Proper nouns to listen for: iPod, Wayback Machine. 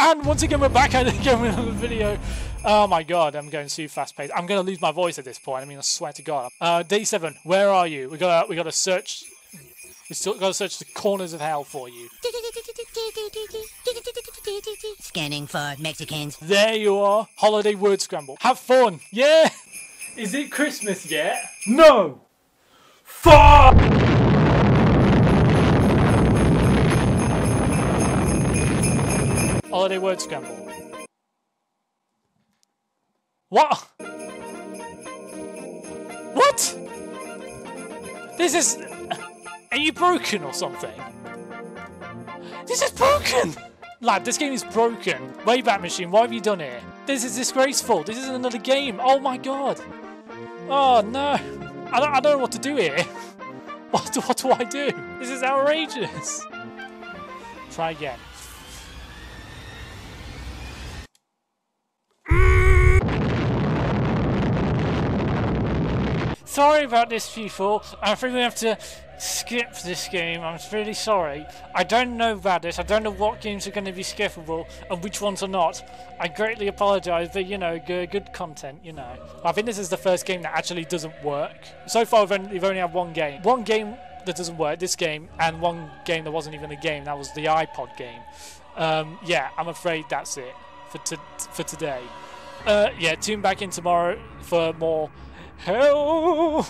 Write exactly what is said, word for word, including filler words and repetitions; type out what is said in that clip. And once again, we're back at it again with another video. Oh my god, I'm going too fast paced. I'm going to lose my voice at this point. I mean, I swear to god. Uh, day seven, where are you? We got we got to search. We still got to search the corners of hell for you. Scanning for Mexicans. There you are. Holiday word scramble. Have fun. Yeah. Is it Christmas yet? No. Fuck. Holiday word scramble. What? What? This is... Are you broken or something? This is broken! Lad, this game is broken. Wayback Machine, what have you done here? This is disgraceful. This isn't another game. Oh my god. Oh no. I don't, I don't know what to do here. What do, what do I do? This is outrageous. Try again. Sorry about this, people. I think we have to skip this game. I'm really sorry. I don't know about this. I don't know what games are going to be skippable and which ones are not. I greatly apologise, but you know, good, good content, you know. I think this is the first game that actually doesn't work. So far, we've only, we've only had one game. One game that doesn't work, this game, and one game that wasn't even a game. That was the iPod game. Um, yeah, I'm afraid that's it for, to for today. Uh, yeah, tune back in tomorrow for more... Hell!